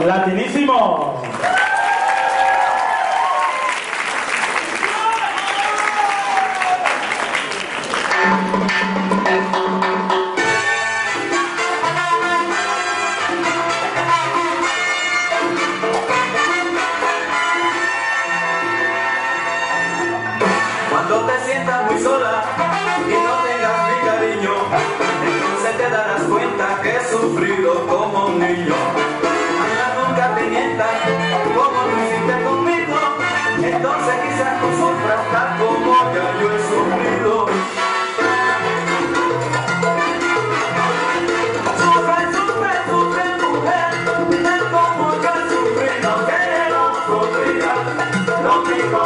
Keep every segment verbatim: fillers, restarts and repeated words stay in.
con Latinissimo. Cuando te sientas muy sola y no tengas mi cariño, entonces te darás cuenta que he sufrido como un niño. Mañana nunca te mientas como lo hiciste conmigo, entonces quizás tú sufras tal como ya yo he sufrido.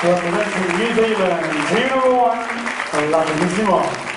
For the rest of the music, and here we go, Latinissimo.